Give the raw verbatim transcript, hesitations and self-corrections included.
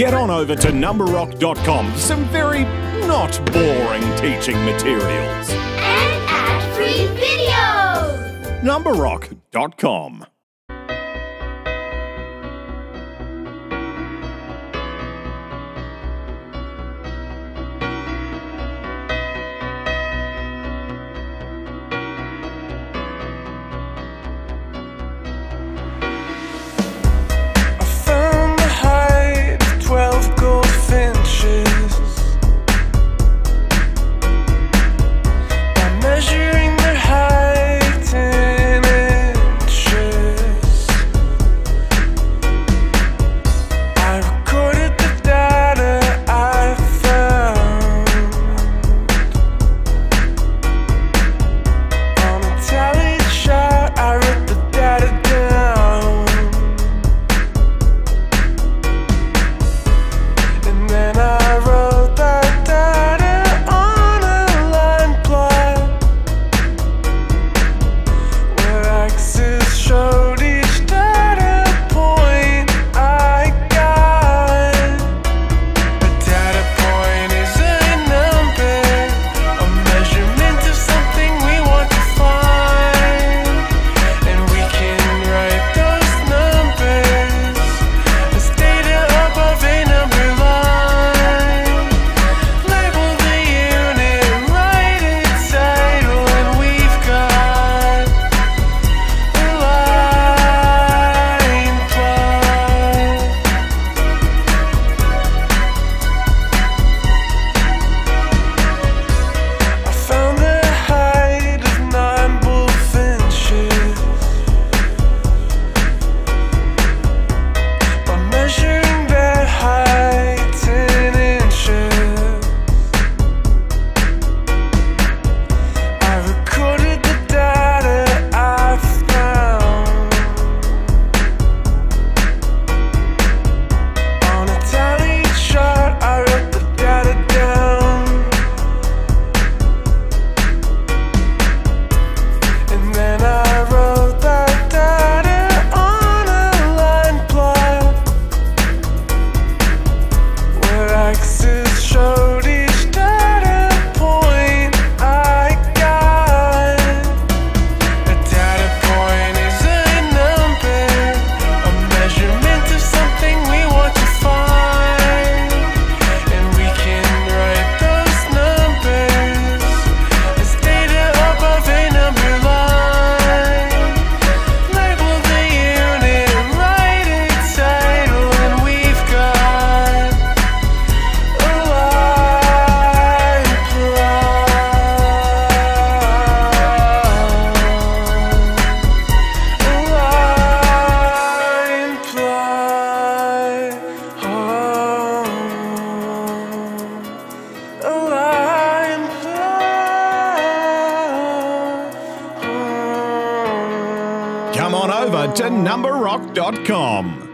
get on over to Numberock dot com for some very not boring teaching materials. And ad-free videos! Numberock dot com. Come on over to Numberock dot com.